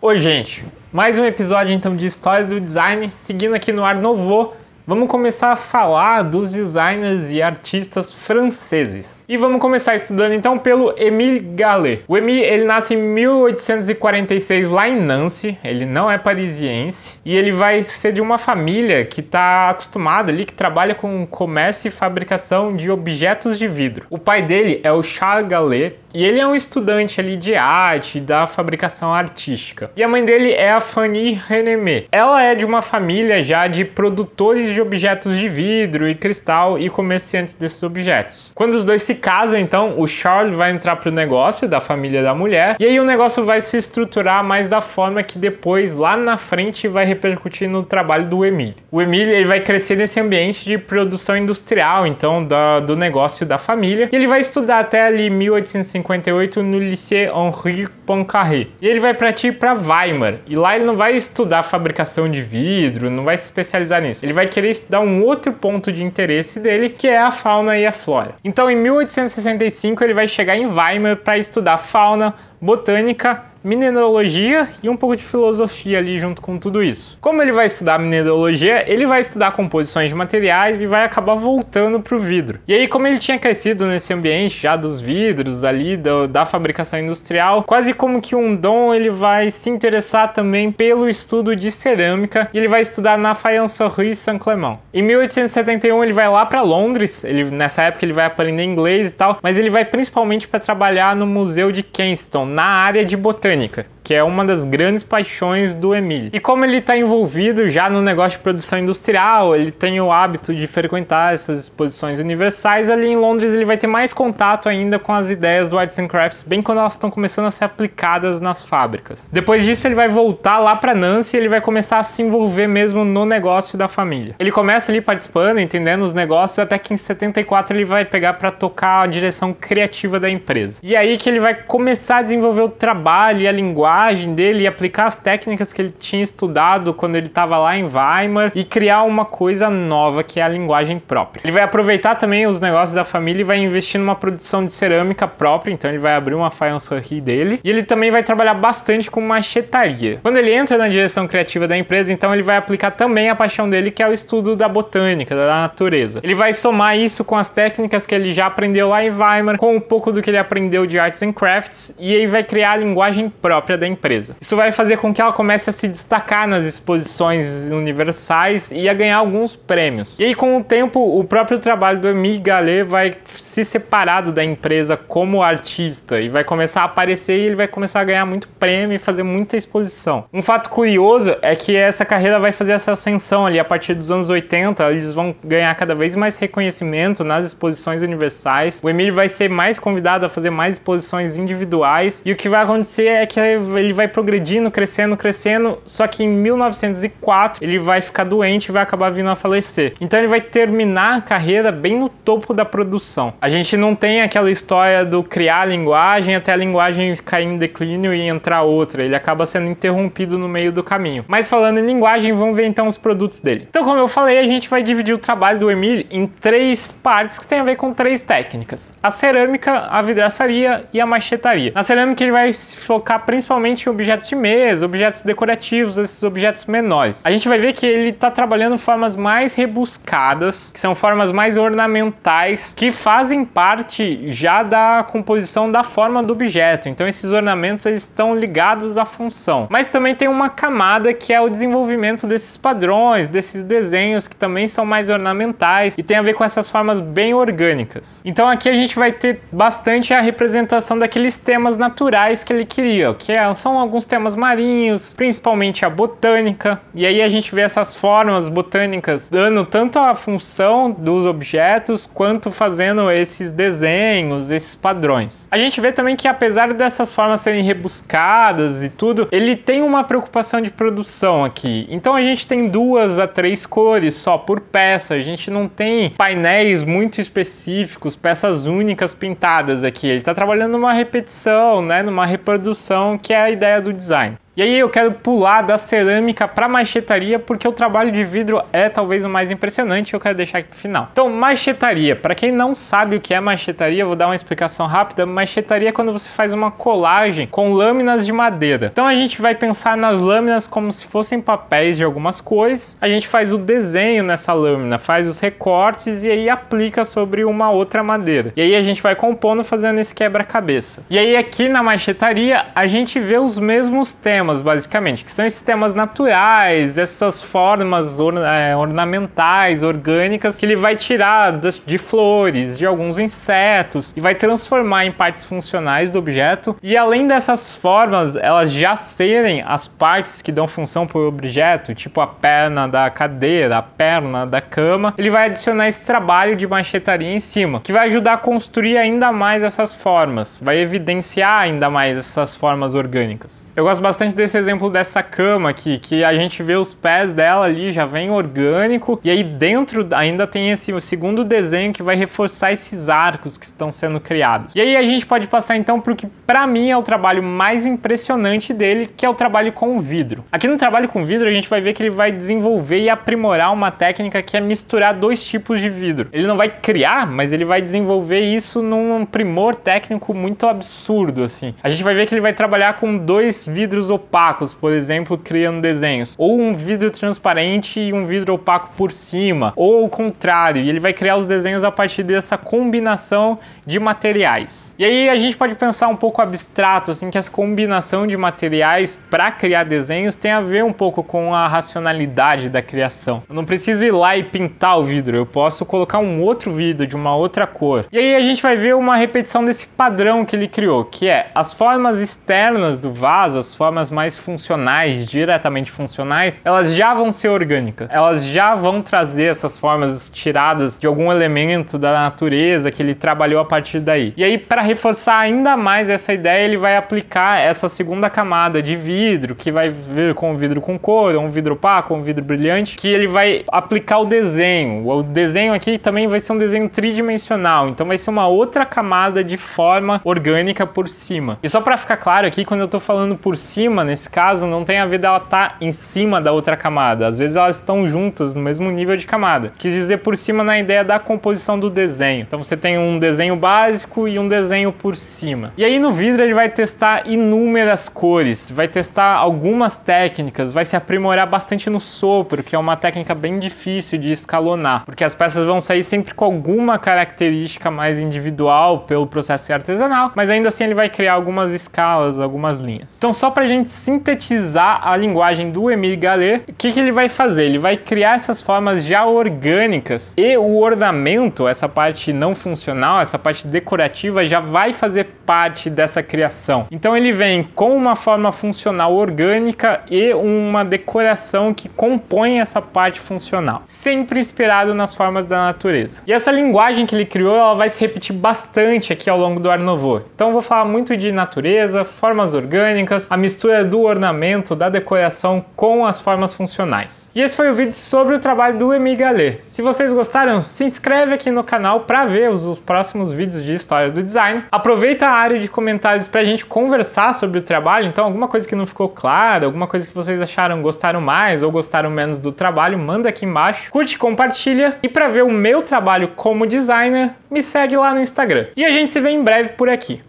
Oi gente, mais um episódio então de História do Design, seguindo aqui no Art Nouveau. Vamos começar a falar dos designers e artistas franceses. E vamos começar estudando então pelo Émile Gallé. O Émile, ele nasce em 1846 lá em Nancy, ele não é parisiense, e ele vai ser de uma família que está acostumada ali, que trabalha com comércio e fabricação de objetos de vidro. O pai dele é o Charles Gallé, e ele é um estudante ali de arte, da fabricação artística. E a mãe dele é a Fanny Renemé. Ela é de uma família já de produtores de objetos de vidro e cristal e comerciantes desses objetos. Quando os dois se casam, então, o Charles vai entrar pro negócio da família da mulher, e aí o negócio vai se estruturar mais da forma que depois, lá na frente, vai repercutir no trabalho do Émile. O Émile, ele vai crescer nesse ambiente de produção industrial, então, do negócio da família, e ele vai estudar até ali 1858 no Lycée Henri Poincaré. E ele vai partir para Weimar. E lá ele não vai estudar fabricação de vidro, não vai se especializar nisso. Ele vai querer estudar um outro ponto de interesse dele, que é a fauna e a flora. Então, em 1865, ele vai chegar em Weimar para estudar fauna, botânica, mineralogia e um pouco de filosofia ali junto com tudo isso. Como ele vai estudar mineralogia, ele vai estudar composições de materiais e vai acabar voltando para o vidro. E aí, como ele tinha crescido nesse ambiente já dos vidros ali, da fabricação industrial, quase como que um dom, ele vai se interessar também pelo estudo de cerâmica, e ele vai estudar na Faïencerie Saint-Clément. Em 1871 ele vai lá para Londres, nessa época ele vai aprender inglês e tal, mas ele vai principalmente para trabalhar no Museu de Kensington, na área de botânica, que é uma das grandes paixões do Émile. E como ele está envolvido já no negócio de produção industrial, ele tem o hábito de frequentar essas exposições universais, ali em Londres ele vai ter mais contato ainda com as ideias do Arts and Crafts, bem quando elas estão começando a ser aplicadas nas fábricas. Depois disso ele vai voltar lá para Nancy, e ele vai começar a se envolver mesmo no negócio da família. Ele começa ali participando, entendendo os negócios, até que em 74 ele vai pegar para tocar a direção criativa da empresa. E aí que ele vai começar a desenvolver o trabalho e a linguagem dele e aplicar as técnicas que ele tinha estudado quando ele estava lá em Weimar e criar uma coisa nova que é a linguagem própria. Ele vai aproveitar também os negócios da família e vai investir numa produção de cerâmica própria, então ele vai abrir uma faïencerie dele, e ele também vai trabalhar bastante com machetaria. Quando ele entra na direção criativa da empresa, então ele vai aplicar também a paixão dele, que é o estudo da botânica, da natureza. Ele vai somar isso com as técnicas que ele já aprendeu lá em Weimar, com um pouco do que ele aprendeu de Arts and Crafts, e ele vai criar a linguagem própria da empresa. Isso vai fazer com que ela comece a se destacar nas exposições universais e a ganhar alguns prêmios. E aí, com o tempo, o próprio trabalho do Émile Gallé vai se separado da empresa como artista e vai começar a aparecer, e ele vai começar a ganhar muito prêmio e fazer muita exposição. Um fato curioso é que essa carreira vai fazer essa ascensão ali a partir dos anos 80, eles vão ganhar cada vez mais reconhecimento nas exposições universais. O Émile vai ser mais convidado a fazer mais exposições individuais, e o que vai acontecer é que ele vai progredindo, crescendo, crescendo, só que em 1904 ele vai ficar doente e vai acabar vindo a falecer. Então ele vai terminar a carreira bem no topo da produção. A gente não tem aquela história do criar a linguagem até a linguagem cair em declínio e entrar outra. Ele acaba sendo interrompido no meio do caminho. Mas falando em linguagem, vamos ver então os produtos dele. Então, como eu falei, a gente vai dividir o trabalho do Émile em três partes que tem a ver com três técnicas: a cerâmica, a vidraçaria e a machetaria. Na cerâmica ele vai se focar principalmente em objetos de mesa, objetos decorativos, esses objetos menores. A gente vai ver que ele está trabalhando formas mais rebuscadas, que são formas mais ornamentais, que fazem parte já da composição da forma do objeto. Então esses ornamentos, eles estão ligados à função. Mas também tem uma camada que é o desenvolvimento desses padrões, desses desenhos que também são mais ornamentais e tem a ver com essas formas bem orgânicas. Então aqui a gente vai ter bastante a representação daqueles temas naturais que ele queria, que é são alguns temas marinhos, principalmente a botânica, e aí a gente vê essas formas botânicas dando tanto a função dos objetos quanto fazendo esses desenhos, esses padrões. A gente vê também que, apesar dessas formas serem rebuscadas e tudo, ele tem uma preocupação de produção aqui. Então a gente tem 2 a 3 cores só por peça, a gente não tem painéis muito específicos, peças únicas pintadas aqui. Ele está trabalhando numa repetição, né, numa reprodução, que é a ideia do design. E aí eu quero pular da cerâmica para marchetaria, porque o trabalho de vidro é talvez o mais impressionante e eu quero deixar aqui pro final. Então, marchetaria. Para quem não sabe o que é marchetaria, vou dar uma explicação rápida. Marchetaria é quando você faz uma colagem com lâminas de madeira. Então a gente vai pensar nas lâminas como se fossem papéis de algumas cores. A gente faz o desenho nessa lâmina, faz os recortes e aí aplica sobre uma outra madeira. E aí a gente vai compondo fazendo esse quebra-cabeça. E aí aqui na marchetaria a gente vê os mesmos temas, basicamente, que são esses temas naturais, essas formas ornamentais, orgânicas, que ele vai tirar de flores, de alguns insetos e vai transformar em partes funcionais do objeto. E além dessas formas, elas já serem as partes que dão função para o objeto, tipo a perna da cadeira, a perna da cama, ele vai adicionar esse trabalho de marchetaria em cima, que vai ajudar a construir ainda mais essas formas, vai evidenciar ainda mais essas formas orgânicas. Eu gosto bastante desse exemplo dessa cama aqui, que a gente vê os pés dela ali, já vem orgânico, e aí dentro ainda tem esse segundo desenho que vai reforçar esses arcos que estão sendo criados. E aí a gente pode passar então para o que para mim é o trabalho mais impressionante dele, que é o trabalho com vidro. Aqui no trabalho com vidro a gente vai ver que ele vai desenvolver e aprimorar uma técnica que é misturar dois tipos de vidro. Ele não vai criar, mas ele vai desenvolver isso num primor técnico muito absurdo, assim. A gente vai ver que ele vai trabalhar com dois vidros opacos, por exemplo, criando desenhos, ou um vidro transparente e um vidro opaco por cima, ou o contrário, e ele vai criar os desenhos a partir dessa combinação de materiais. E aí a gente pode pensar um pouco abstrato, assim, que essa combinação de materiais para criar desenhos tem a ver um pouco com a racionalidade da criação. Eu não preciso ir lá e pintar o vidro, eu posso colocar um outro vidro de uma outra cor. E aí a gente vai ver uma repetição desse padrão que ele criou, que é as formas externas do vaso, as formas mais funcionais, diretamente funcionais, elas já vão ser orgânicas. Elas já vão trazer essas formas tiradas de algum elemento da natureza que ele trabalhou a partir daí. E aí, para reforçar ainda mais essa ideia, ele vai aplicar essa segunda camada de vidro, que vai vir com o vidro com cor, ou um vidro opaco, ou um vidro brilhante, que ele vai aplicar o desenho. O desenho aqui também vai ser um desenho tridimensional, então vai ser uma outra camada de forma orgânica por cima. E só para ficar claro aqui, quando eu tô falando por cima, nesse caso, não tem a ver dela estar em cima da outra camada. Às vezes elas estão juntas no mesmo nível de camada. Quis dizer por cima na ideia da composição do desenho. Então você tem um desenho básico e um desenho por cima. E aí no vidro ele vai testar inúmeras cores, vai testar algumas técnicas, vai se aprimorar bastante no sopro, que é uma técnica bem difícil de escalonar, porque as peças vão sair sempre com alguma característica mais individual pelo processo artesanal, mas ainda assim ele vai criar algumas escalas, algumas linhas. Então só para a gente sintetizar a linguagem do Émile Gallé, o que ele vai fazer? Ele vai criar essas formas já orgânicas e o ornamento, essa parte não funcional, essa parte decorativa, já vai fazer parte dessa criação. Então ele vem com uma forma funcional orgânica e uma decoração que compõe essa parte funcional, sempre inspirado nas formas da natureza. E essa linguagem que ele criou, ela vai se repetir bastante aqui ao longo do Art Nouveau. Então eu vou falar muito de natureza, formas orgânicas, a mistura do ornamento, da decoração com as formas funcionais. E esse foi o vídeo sobre o trabalho do Émile Gallé. Se vocês gostaram, se inscreve aqui no canal para ver os próximos vídeos de história do design. Aproveita a área de comentários para a gente conversar sobre o trabalho, então alguma coisa que não ficou clara, alguma coisa que vocês acharam, gostaram mais ou gostaram menos do trabalho, manda aqui embaixo, curte, compartilha. E para ver o meu trabalho como designer, me segue lá no Instagram. E a gente se vê em breve por aqui.